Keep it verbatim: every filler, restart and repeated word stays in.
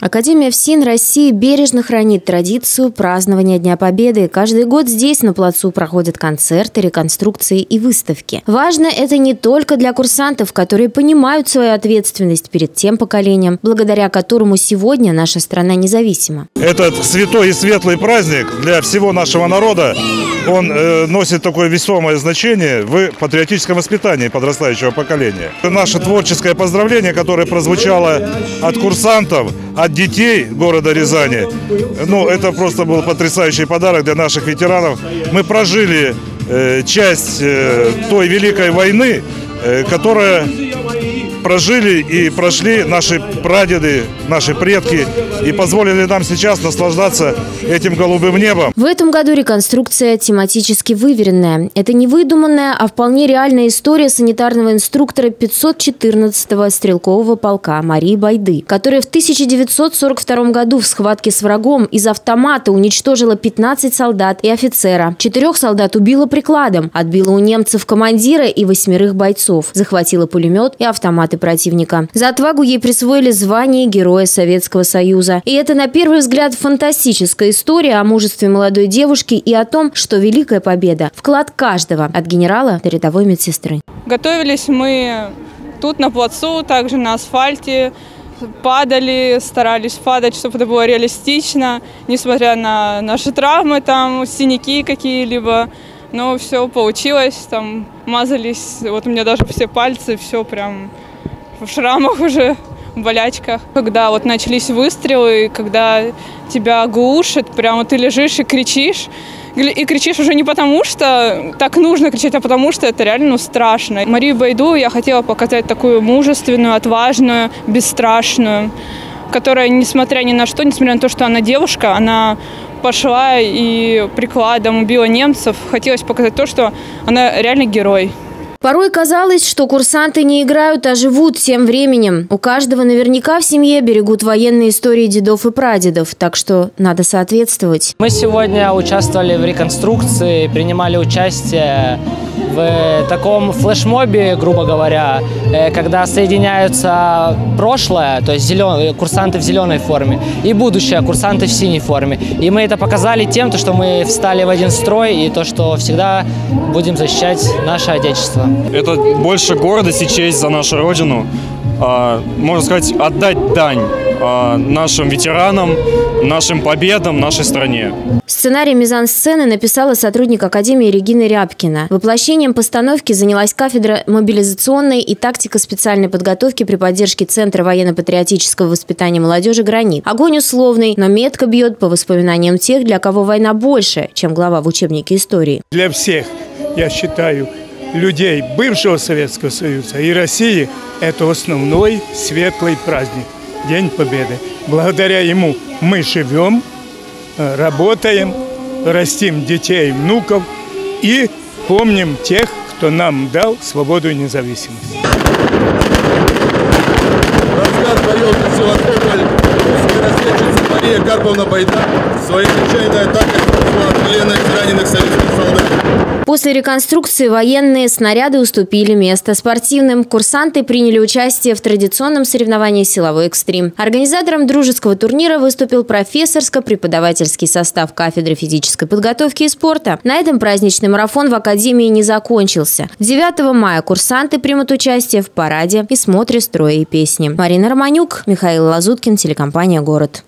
Академия ФСИН России бережно хранит традицию празднования Дня Победы. Каждый год здесь на плацу проходят концерты, реконструкции и выставки. Важно это не только для курсантов, которые понимают свою ответственность перед тем поколением, благодаря которому сегодня наша страна независима. Этот святой и светлый праздник для всего нашего народа, он э, носит такое весомое значение в патриотическом воспитании подрастающего поколения. Наше творческое поздравление, которое прозвучало от курсантов, от детей города Рязани, ну, это просто был потрясающий подарок для наших ветеранов. Мы прожили э, часть э, той великой войны, э, которая прожили и прошли наши прадеды, наши предки и позволили нам сейчас наслаждаться этим голубым небом. В этом году реконструкция тематически выверенная. Это не выдуманная, а вполне реальная история санитарного инструктора пятьсот четырнадцатого стрелкового полка Марии Байды, которая в тысяча девятьсот сорок втором году в схватке с врагом из автомата уничтожила пятнадцать солдат и офицера. Четырех солдат убила прикладом, отбила у немцев командира и восьмерых бойцов, захватила пулемет и автомат противника. За отвагу ей присвоили звание Героя Советского Союза. И это, на первый взгляд, фантастическая история о мужестве молодой девушки и о том, что великая победа – вклад каждого, от генерала до рядовой медсестры. Готовились мы тут на плацу, также на асфальте, падали, старались падать, чтобы это было реалистично, несмотря на наши травмы, там синяки какие-либо. Но все получилось, там мазались, вот у меня даже все пальцы, все прям в шрамах уже, в болячках. Когда вот начались выстрелы, когда тебя глушат, прямо ты лежишь и кричишь. И кричишь уже не потому, что так нужно кричать, а потому, что это реально ну, страшно. Марию Байду я хотела показать такую мужественную, отважную, бесстрашную, которая, несмотря ни на что, несмотря на то, что она девушка, она пошла и прикладом убила немцев. Хотелось показать то, что она реально герой. Порой казалось, что курсанты не играют, а живут тем временем. У каждого наверняка в семье берегут военные истории дедов и прадедов, так что надо соответствовать. Мы сегодня участвовали в реконструкции, принимали участие в таком флешмобе, грубо говоря, когда соединяются прошлое, то есть зелен... курсанты в зеленой форме, и будущее, курсанты в синей форме. И мы это показали тем, что мы встали в один строй, и то, что всегда будем защищать наше Отечество. Это больше гордость и честь за нашу Родину. Можно сказать, отдать дань нашим ветеранам, нашим победам, нашей стране. Сценарий «Мизан-сцены» написала сотрудник Академии Регина Рябкина. Воплощением постановки занялась кафедра мобилизационной и тактико-специальной подготовки при поддержке Центра военно-патриотического воспитания молодежи «Гранит». Огонь условный, но метко бьет по воспоминаниям тех, для кого война больше, чем глава в учебнике истории. Для всех, я считаю, людей бывшего Советского Союза и России это основной светлый праздник – День Победы. Благодаря ему мы живем, работаем, растим детей, внуков и помним тех, кто нам дал свободу и независимость. Рассказ боевых сил отбивали русские разведчицы Мария Карповна Байда своей отчаянной атакой спасла от пленных раненых советских солдат. После реконструкции военные снаряды уступили место спортивным. Курсанты приняли участие в традиционном соревновании «Силовой экстрим». Организатором дружеского турнира выступил профессорско-преподавательский состав кафедры физической подготовки и спорта. На этом праздничный марафон в Академии не закончился. девятого мая курсанты примут участие в параде и смотре строя и песни. Марина Романюк, Михаил Лазуткин, телекомпания «Город».